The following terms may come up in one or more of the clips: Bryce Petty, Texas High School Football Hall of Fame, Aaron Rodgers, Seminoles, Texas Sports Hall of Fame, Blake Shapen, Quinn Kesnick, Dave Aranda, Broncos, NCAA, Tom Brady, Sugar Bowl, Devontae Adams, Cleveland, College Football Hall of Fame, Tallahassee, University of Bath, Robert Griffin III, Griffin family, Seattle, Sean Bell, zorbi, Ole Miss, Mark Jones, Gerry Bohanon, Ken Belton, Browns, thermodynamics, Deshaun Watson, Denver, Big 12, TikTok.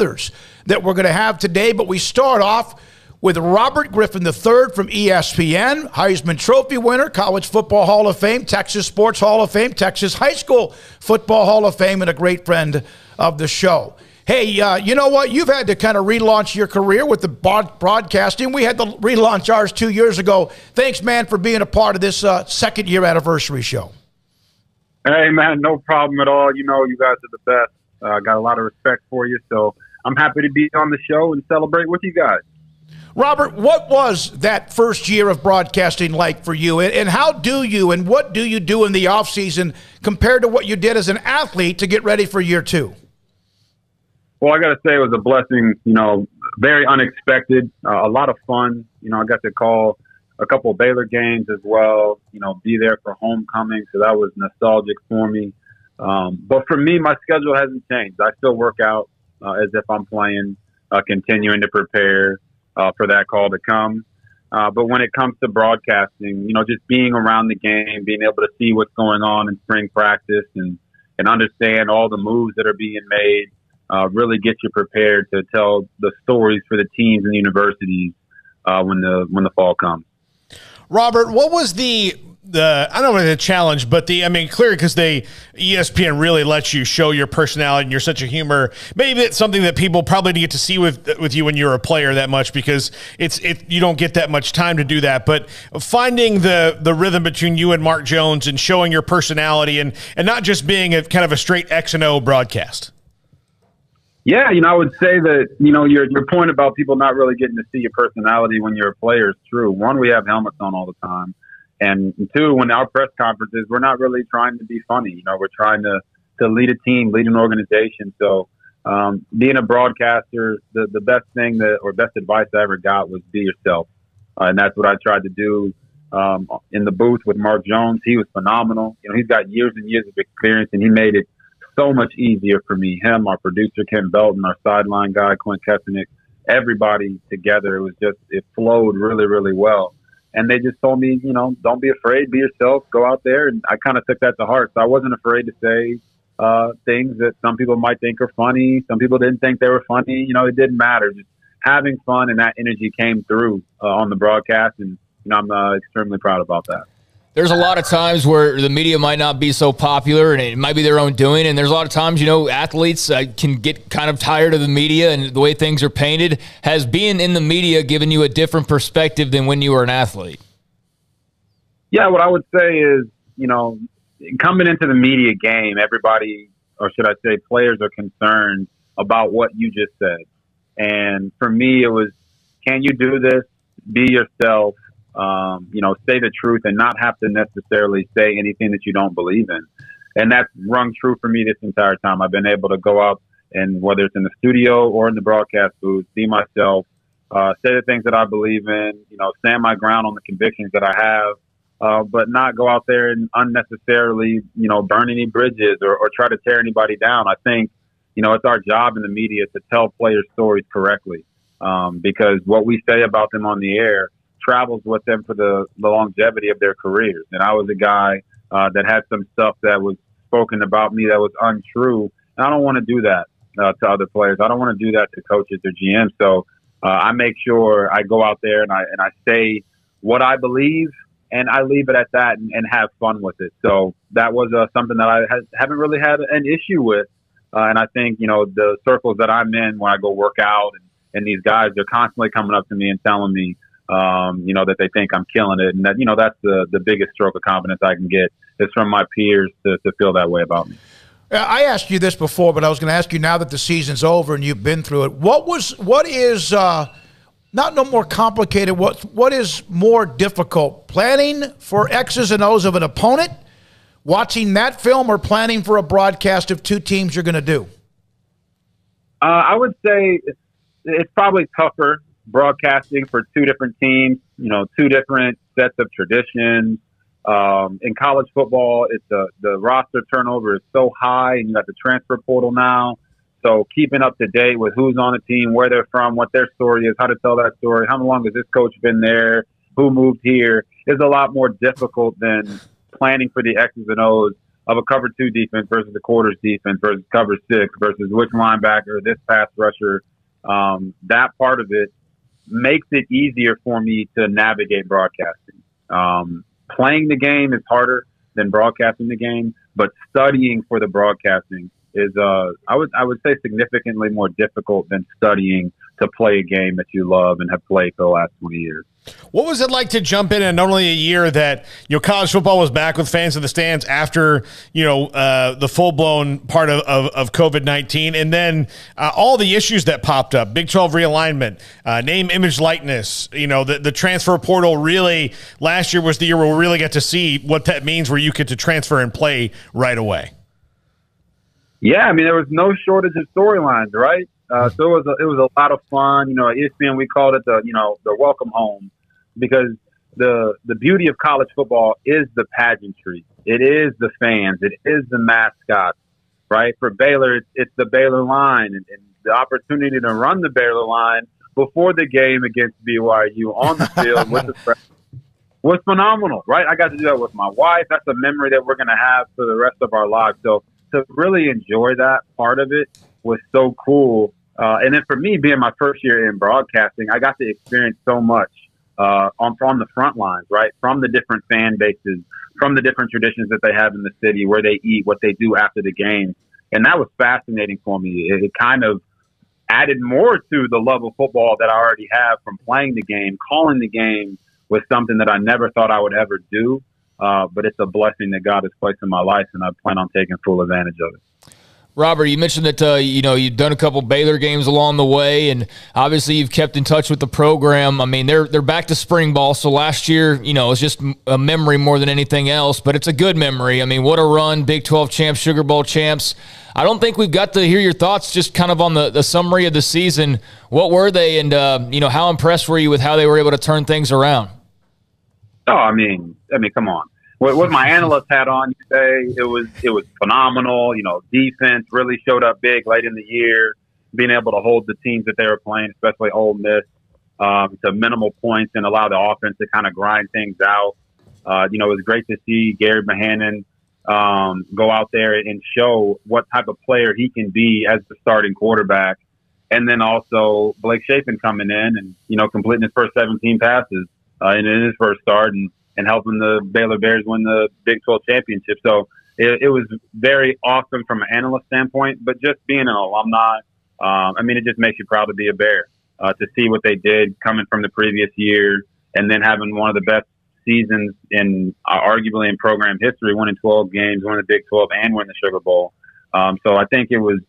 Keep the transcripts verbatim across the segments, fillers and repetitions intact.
others that we're going to have today. But we start off with Robert Griffin the third from E S P N, Heisman Trophy winner, College Football Hall of Fame, Texas Sports Hall of Fame, Texas High School Football Hall of Fame, and a great friend of the show. Hey, uh, you know what? You've had to kind of relaunch your career with the broadcasting. We had to relaunch ours two years ago. Thanks, man, for being a part of this uh, second year anniversary show. Hey, man, no problem at all. You know, you guys are the best. I uh, got a lot of respect for you, so I'm happy to be on the show and celebrate with you guys. Robert, what was that first year of broadcasting like for you, and how do you and what do you do in the offseason compared to what you did as an athlete to get ready for year two? Well, I got to say it was a blessing, you know, very unexpected, uh, a lot of fun. You know, I got to call a couple of Baylor games as well, you know, be there for homecoming, so that was nostalgic for me. Um, but for me, my schedule hasn't changed. I still work out uh, as if I'm playing, uh, continuing to prepare uh, for that call to come. Uh, but when it comes to broadcasting, you know, just being around the game, being able to see what's going on in spring practice and, and understand all the moves that are being made, uh, really get you prepared to tell the stories for the teams and universities uh, when the when the fall comes. Robert, what was the – The, I don't know the challenge, but the, I mean, clearly because they, E S P N really lets you show your personality and you're such a humor. Maybe it's something that people probably didn't get to see with with you when you were a player that much because it's it you don't get that much time to do that. But finding the the rhythm between you and Mark Jones and showing your personality and, and not just being a kind of a straight X and O broadcast. Yeah, you know, I would say that, you know, your your point about people not really getting to see your personality when you're a player is true. One, we have helmets on all the time. And two, when our press conferences, we're not really trying to be funny. You know, we're trying to, to lead a team, lead an organization. So um, being a broadcaster, the, the best thing that or best advice I ever got was be yourself. Uh, and that's what I tried to do um, in the booth with Mark Jones. He was phenomenal. You know, he's got years and years of experience, and he made it so much easier for me. Him, our producer, Ken Belton, our sideline guy, Quinn Kesnick, everybody together. It was just, it flowed really, really well. And they just told me, you know, don't be afraid, be yourself, go out there. And I kind of took that to heart. So I wasn't afraid to say uh, things that some people might think are funny. Some people didn't think they were funny. You know, it didn't matter. Just having fun and that energy came through uh, on the broadcast. And, you know, I'm uh, extremely proud about that. There's a lot of times where the media might not be so popular and it might be their own doing. And there's a lot of times, you know, athletes uh, can get kind of tired of the media and the way things are painted. Has being in the media given you a different perspective than when you were an athlete? Yeah, what I would say is, you know, coming into the media game, everybody, or should I say players, are concerned about what you just said. And for me, it was, can you do this? Be yourself. Um, you know, say the truth and not have to necessarily say anything that you don't believe in. And that's rung true for me this entire time. I've been able to go out and whether it's in the studio or in the broadcast booth, be myself, uh, say the things that I believe in, you know, stand my ground on the convictions that I have, uh, but not go out there and unnecessarily, you know, burn any bridges or, or try to tear anybody down. I think, you know, it's our job in the media to tell players' stories correctly um, because what we say about them on the air travels with them for the, the longevity of their careers. And I was a guy uh, that had some stuff that was spoken about me that was untrue. And I don't want to do that uh, to other players. I don't want to do that to coaches or G Ms. So uh, I make sure I go out there and I, and I say what I believe and I leave it at that and, and have fun with it. So that was uh, something that I ha- haven't really had an issue with. Uh, and I think, you know, the circles that I'm in when I go work out and, and these guys, they're constantly coming up to me and telling me, Um, you know, that they think I'm killing it. And that, you know, that's the, the biggest stroke of confidence I can get is from my peers to, to feel that way about me. I asked you this before, but I was going to ask you now that the season's over and you've been through it. What was, what is uh, not no more complicated? What, what is more difficult, planning for X's and O's of an opponent, watching that film, or planning for a broadcast of two teams you're going to do? Uh, I would say it's, it's probably tougher. Broadcasting for two different teams, you know, two different sets of traditions. Um, in college football, it's a, the roster turnover is so high, and you got the transfer portal now. So keeping up to date with who's on the team, where they're from, what their story is, how to tell that story, how long has this coach been there, who moved here, is a lot more difficult than planning for the X's and O's of a cover two defense versus a quarters defense versus cover six versus which linebacker, this pass rusher, um, that part of it makes it easier for me to navigate broadcasting. Um, playing the game is harder than broadcasting the game, but studying for the broadcasting is, uh, I would, I would say significantly more difficult than studying to play a game that you love and have played for the last twenty years. What was it like to jump in, and not only a year that, you know, college football was back with fans in the stands after, you know, uh, the full-blown part of, of, of COVID nineteen, and then uh, all the issues that popped up, Big twelve realignment, uh, name, image, likeness, you know, the, the transfer portal really, last year was the year where we really got to see what that means, where you get to transfer and play right away. Yeah, I mean, there was no shortage of storylines, right? Uh, so it was a, it was a lot of fun. You know, at E S P N we called it the, you know, the welcome home, because the the beauty of college football is the pageantry. It is the fans. It is the mascots, right? For Baylor, it's, it's the Baylor line, and, and the opportunity to run the Baylor line before the game against B Y U on the field with the press was phenomenal, right? I got to do that with my wife. That's a memory that we're going to have for the rest of our lives. So to really enjoy that part of it was so cool. Uh, and then for me, being my first year in broadcasting, I got to experience so much uh, on, on the front lines, right? From the different fan bases, from the different traditions that they have in the city, where they eat, what they do after the game. And that was fascinating for me. It, it kind of added more to the love of football that I already have from playing the game. Calling the game was something that I never thought I would ever do. Uh, but it's a blessing that God has placed in my life, and I plan on taking full advantage of it. Robert, you mentioned that uh, you know, you've done a couple Baylor games along the way, and obviously you've kept in touch with the program. I mean, they're they're back to spring ball, so last year, you know, it's just a memory more than anything else, but it's a good memory. I mean, what a run, Big twelve champs, Sugar Bowl champs. I don't think we've got to hear your thoughts just kind of on the, the summary of the season. What were they, and uh, you know, how impressed were you with how they were able to turn things around? Oh, I mean, I mean, come on. What my analyst had on today, it was it was phenomenal. You know, defense really showed up big late in the year, being able to hold the teams that they were playing, especially Ole Miss, um, to minimal points and allow the offense to kind of grind things out. Uh, you know, it was great to see Gerry Bohanon um, go out there and show what type of player he can be as the starting quarterback. And then also Blake Shapen coming in and, you know, completing his first seventeen passes uh, in, in his first start, and and helping the Baylor Bears win the Big twelve championship. So it, it was very awesome from an analyst standpoint, but just being an alumni, um, I mean, it just makes you proud to be a Bear, uh, to see what they did coming from the previous year and then having one of the best seasons in uh, arguably in program history, winning twelve games, winning the Big twelve, and winning the Sugar Bowl. Um, so I think it was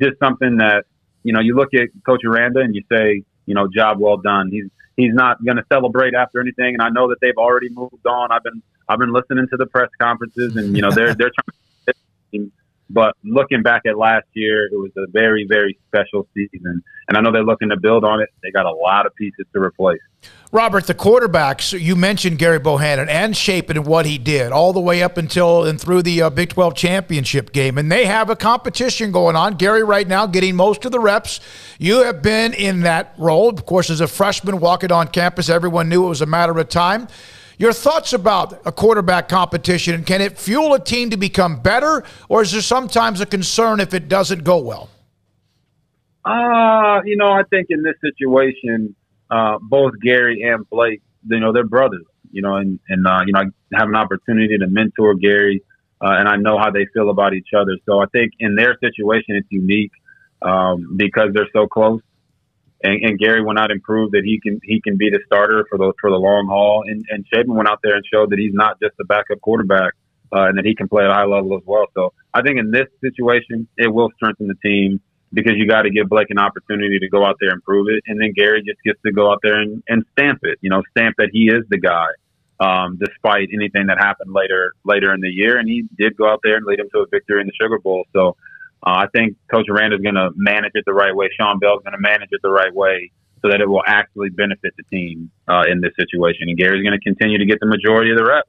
just something that, you know, you look at Coach Aranda and you say, you know, job well done. He's, He's not going to celebrate after anything, and I know that they've already moved on. I've been I've been listening to the press conferences, and you know they're they're trying. But looking back at last year, it was a very very special season, and I know they're looking to build on it. They got a lot of pieces to replace. Robert, the quarterbacks, you mentioned Gerry Bohanon and Shapen and what he did all the way up until and through the uh, Big twelve championship game, and they have a competition going on. Gerry right now getting most of the reps. You have been in that role, of course, as a freshman walking on campus. Everyone knew it was a matter of time. Your thoughts about a quarterback competition, and can it fuel a team to become better, or is there sometimes a concern if it doesn't go well? Uh, you know, I think in this situation, Uh, both Gerry and Blake, you know, they're brothers, you know, and, and uh, you know, I have an opportunity to mentor Gerry, uh, and I know how they feel about each other. So I think in their situation, it's unique um, because they're so close. And, and Gerry went out and proved that he can he can be the starter for the for the long haul. And, and Shapen went out there and showed that he's not just a backup quarterback, uh, and that he can play at a high level as well. So I think in this situation, it will strengthen the team, because you got to give Blake an opportunity to go out there and prove it. And then Gerry just gets to go out there and, and stamp it, you know, stamp that he is the guy, um, despite anything that happened later later in the year. And he did go out there and lead him to a victory in the Sugar Bowl. So uh, I think Coach Aranda is going to manage it the right way. Sean Bell is going to manage it the right way so that it will actually benefit the team uh, in this situation. And Gary's going to continue to get the majority of the reps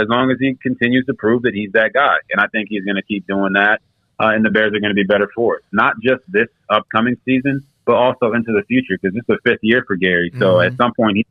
as long as he continues to prove that he's that guy. And I think he's going to keep doing that. Uh, and the Bears are going to be better for it, not just this upcoming season, but also into the future, because this is the fifth year for Gerry. So mm-hmm. at some point, he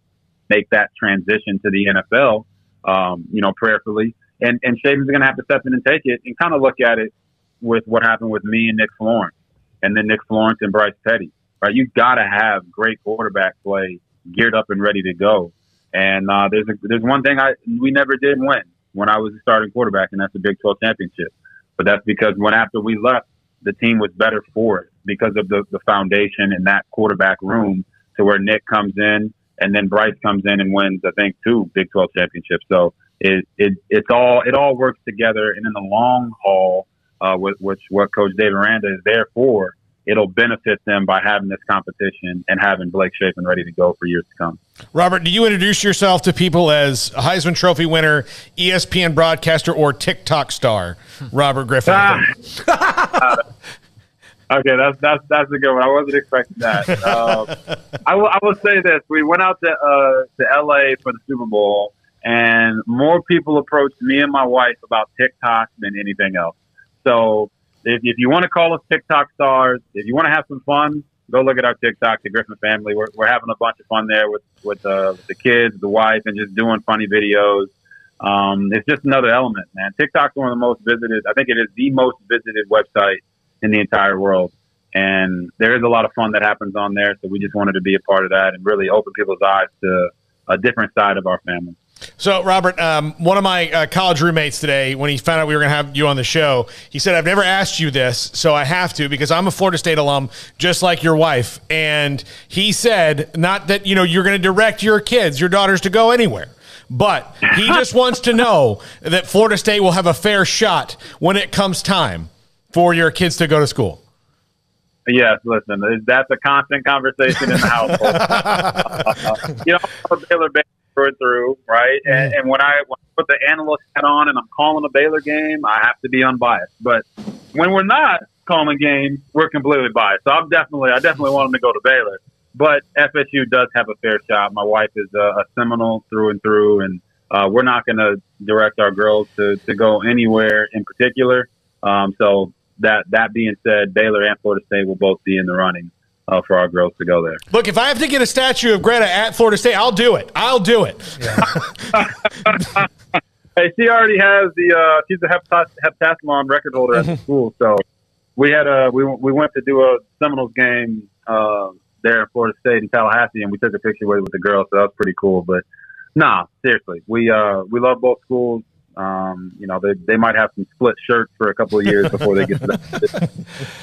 make that transition to the N F L, um, you know, prayerfully. And, and Shapen's going to have to step in and take it and kind of look at it with what happened with me and Nick Florence, and then Nick Florence and Bryce Petty. Right? You've got to have great quarterback play geared up and ready to go. And uh, there's a, there's one thing I we never did win when I was a starting quarterback, and that's the Big twelve championship. But that's because when after we left, the team was better for it because of the, the foundation in that quarterback room to where Nick comes in and then Bryce comes in and wins, I think, two Big twelve championships. So it, it it's all it all works together. And in the long haul, uh, with, which what Coach Dave Aranda is there for, it'll benefit them by having this competition and having Blake Shapen ready to go for years to come. Robert, do you introduce yourself to people as a Heisman Trophy winner, E S P N broadcaster, or TikTok star, Robert Griffin? Ah. Okay, that's that's that's a good one. I wasn't expecting that. Uh, I will I will say this: we went out to uh, to L A for the Sugar Bowl, and more people approached me and my wife about TikTok than anything else. So. If, if you want to call us TikTok stars, if you want to have some fun, go look at our TikTok, the Griffin family. We're, we're having a bunch of fun there with, with, uh, with the kids, the wife, and just doing funny videos. Um, it's just another element, man. TikTok's one of the most visited. I think it is the most visited website in the entire world. And there is a lot of fun that happens on there. So we just wanted to be a part of that and really open people's eyes to a different side of our family. So, Robert, um, one of my uh, college roommates today, when he found out we were going to have you on the show, he said, I've never asked you this, so I have to, because I'm a Florida State alum, just like your wife. And he said, not that, you know, you're going to direct your kids, your daughters, to go anywhere. But he just wants to know that Florida State will have a fair shot when it comes time for your kids to go to school. Yes, listen, that's a constant conversation in the household. uh, you know, Baylor Baylor. Through right, and, and when, I, when I put the analyst hat on and I'm calling a Baylor game, I have to be unbiased. But when we're not calling games, we're completely biased. So I'm definitely, I definitely want them to go to Baylor. But F S U does have a fair shot. My wife is a, a Seminole through and through, and uh, we're not going to direct our girls to, to go anywhere in particular. Um, so that that being said, Baylor and Florida State will both be in the running. Uh, for our girls to go there. Look, if I have to get a statue of Greta at Florida State, I'll do it. I'll do it. Yeah. Hey, she already has the. Uh, she's a hept- heptathlon record holder at the school. So we had a we we went to do a Seminoles game uh, there at Florida State in Tallahassee, and we took a picture with with the girls. So that was pretty cool. But nah, seriously, we uh, we love both schools. Um, you know, they they might have some split shirts for a couple of years before they get to that.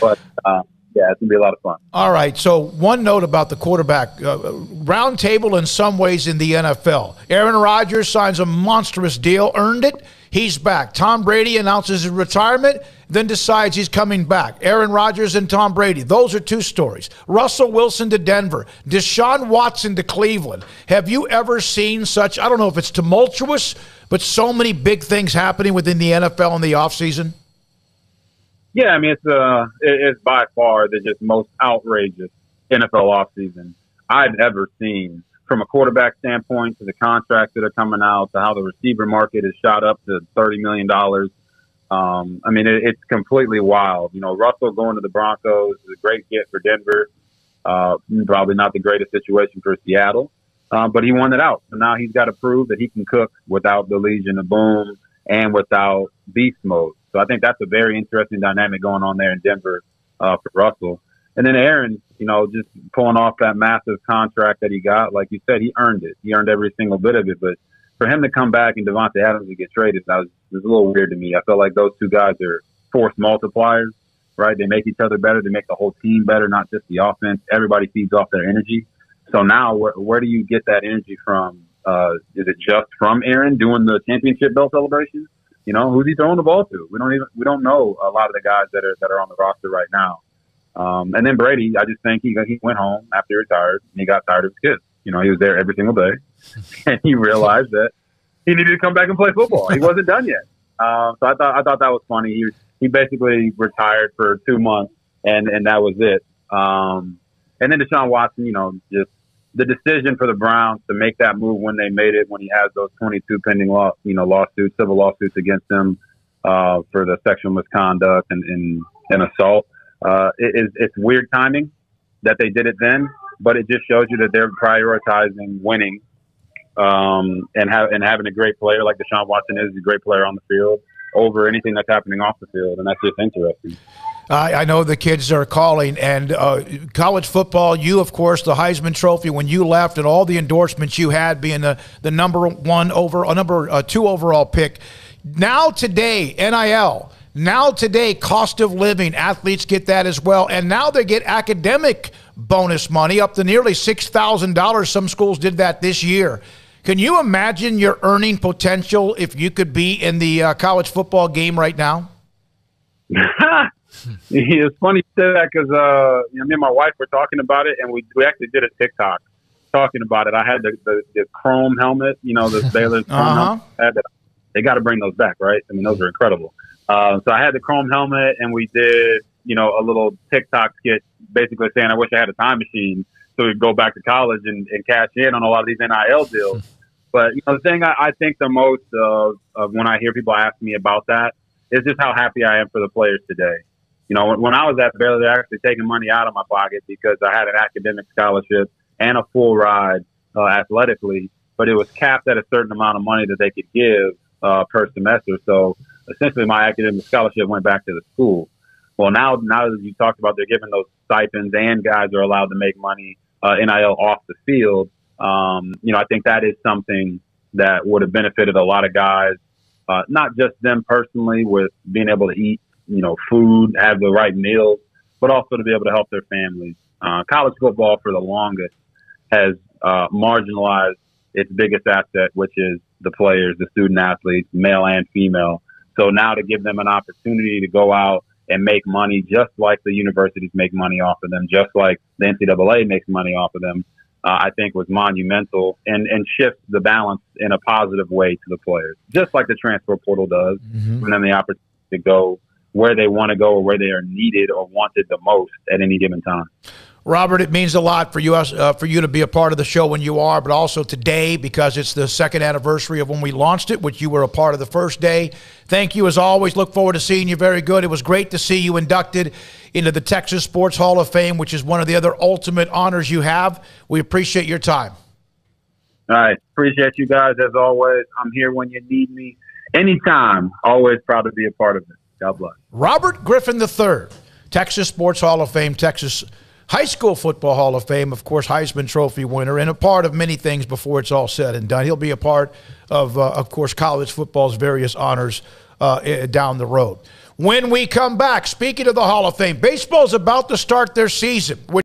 but. Uh, Yeah, it's going to be a lot of fun. All right, so one note about the quarterback. Uh, round table in some ways in the N F L. Aaron Rodgers signs a monstrous deal, earned it. He's back. Tom Brady announces his retirement, then decides he's coming back. Aaron Rodgers and Tom Brady, those are two stories. Russell Wilson to Denver. Deshaun Watson to Cleveland. Have you ever seen such, I don't know if it's tumultuous, but so many big things happening within the N F L in the offseason? Yeah, I mean, it's uh, it's by far the just most outrageous N F L offseason I've ever seen, from a quarterback standpoint to the contracts that are coming out to how the receiver market is shot up to thirty million dollars. Um, I mean, it, it's completely wild. You know, Russell going to the Broncos is a great get for Denver. Uh, probably not the greatest situation for Seattle, uh, but he won it out. So now he's got to prove that he can cook without the Legion of Boom and without beast mode. So I think that's a very interesting dynamic going on there in Denver uh, for Russell. And then Aaron, you know, just pulling off that massive contract that he got. Like you said, he earned it. He earned every single bit of it. But for him to come back and Devontae Adams to get traded, that was, was a little weird to me. I felt like those two guys are force multipliers, right? They make each other better. They make the whole team better, not just the offense. Everybody feeds off their energy. So now where, where do you get that energy from? Uh, is it just from Aaron doing the championship belt celebration? You know, who's he throwing the ball to? We don't even we don't know a lot of the guys that are that are on the roster right now. Um, and then Brady, I just think he he went home after he retired and he got tired of his kids. You know, he was there every single day, and he realized that he needed to come back and play football. He wasn't done yet. Um, so I thought I thought that was funny. He he basically retired for two months, and and that was it. Um, and then Deshaun Watson, you know, just the decision for the Browns to make that move when they made it, when he has those twenty-two pending law, you know, lawsuits, civil lawsuits against him uh, for the sexual misconduct and, and, and assault. Uh, it, it's weird timing that they did it then, but it just shows you that they're prioritizing winning um, and have and having a great player like Deshaun Watson is, a great player on the field, over anything that's happening off the field, and that's just interesting. I, I know the kids are calling, and uh, college football, you, of course, the Heisman Trophy, when you left and all the endorsements you had, being the, the number one over, uh, number uh, two overall pick. Now today, N I L, now today, cost of living, athletes get that as well, and now they get academic bonus money up to nearly six thousand dollars. Some schools did that this year. Can you imagine your earning potential if you could be in the uh, college football game right now? It's funny you say that because uh, you know, me and my wife were talking about it, and we we actually did a TikTok talking about it. I had the, the, the chrome helmet, you know, the Baylor chrome uh-huh. helmet. I had that. They got to bring those back, right? I mean, those are incredible. Uh, so I had the chrome helmet, and we did, you know, a little TikTok skit basically saying I wish I had a time machine so we'd go back to college and, and cash in on a lot of these N I L deals. But you know, the thing I, I think the most of, of when I hear people ask me about that is just how happy I am for the players today. You know, when I was at Baylor, they're actually taking money out of my pocket because I had an academic scholarship and a full ride uh, athletically, but it was capped at a certain amount of money that they could give uh, per semester. So essentially my academic scholarship went back to the school. Well, now, now that you talked about, they're giving those stipends and guys are allowed to make money, uh, N I L off the field. Um, you know, I think that is something that would have benefited a lot of guys, uh, not just them personally with being able to eat, you know, food, have the right meals, but also to be able to help their families. Uh, college football for the longest has uh, marginalized its biggest asset, which is the players, the student athletes, male and female. So now to give them an opportunity to go out and make money just like the universities make money off of them, just like the N C double A makes money off of them, uh, I think was monumental and, and shifts the balance in a positive way to the players, just like the transfer portal does, mm-hmm. and then the opportunity to go where they want to go or where they are needed or wanted the most at any given time. Robert, it means a lot for you uh, for you to be a part of the show when you are, but also today because it's the second anniversary of when we launched it, which you were a part of the first day. Thank you as always. Look forward to seeing you. Very good. It was great to see you inducted into the Texas Sports Hall of Fame, which is one of the other ultimate honors you have. We appreciate your time. All right. Appreciate you guys as always. I'm here when you need me. Anytime. Always proud to be a part of it. God bless. Robert Griffin the third, Texas Sports Hall of Fame, Texas High School Football Hall of Fame, of course, Heisman Trophy winner, and a part of many things before it's all said and done. He'll be a part of, uh, of course, college football's various honors uh, down the road. When we come back, speaking of the Hall of Fame, baseball's about to start their season.